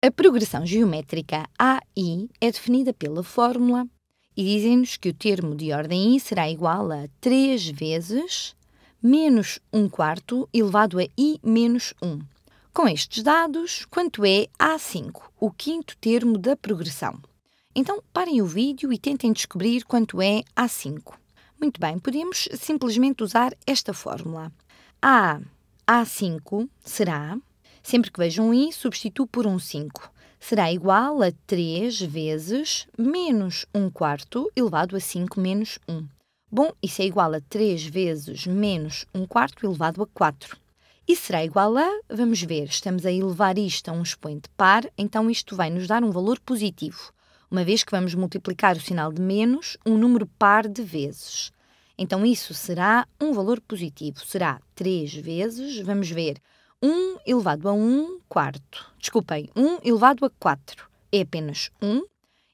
A progressão geométrica AI é definida pela fórmula e dizem-nos que o termo de ordem I será igual a 3 vezes menos 1/4 elevado a I menos 1. Com estes dados, quanto é A5, o quinto termo da progressão? Então, parem o vídeo e tentem descobrir quanto é A5. Muito bem, podemos simplesmente usar esta fórmula. A5 será... Sempre que vejo um i, substituo por um 5. Será igual a 3 vezes menos 1/4 elevado a 5 menos 1. Bom, isso é igual a 3 vezes menos 1/4 elevado a 4. E será igual a, vamos ver, estamos a elevar isto a um expoente par, então isto vai nos dar um valor positivo, uma vez que vamos multiplicar o sinal de menos um número par de vezes. Então isso será um valor positivo, será 3 vezes, vamos ver, 1 elevado a 1/4. Desculpem, 1 elevado a 4 é apenas 1.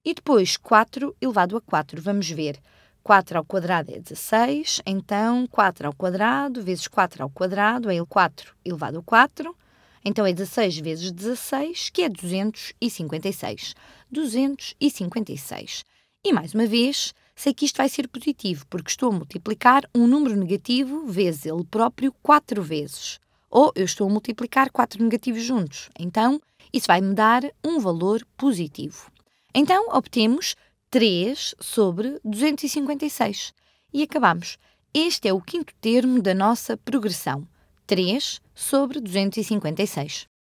E depois 4 elevado a 4. Vamos ver. 4 ao quadrado é 16. Então, 4 ao quadrado vezes 4 ao quadrado é 4 elevado a 4. Então, é 16 vezes 16, que é 256. 256. E, mais uma vez, sei que isto vai ser positivo, porque estou a multiplicar um número negativo vezes ele próprio 4 vezes. Ou eu estou a multiplicar 4 negativos juntos. Então, isso vai me dar um valor positivo. Então, obtemos 3 sobre 256. E acabamos. Este é o quinto termo da nossa progressão. 3 sobre 256.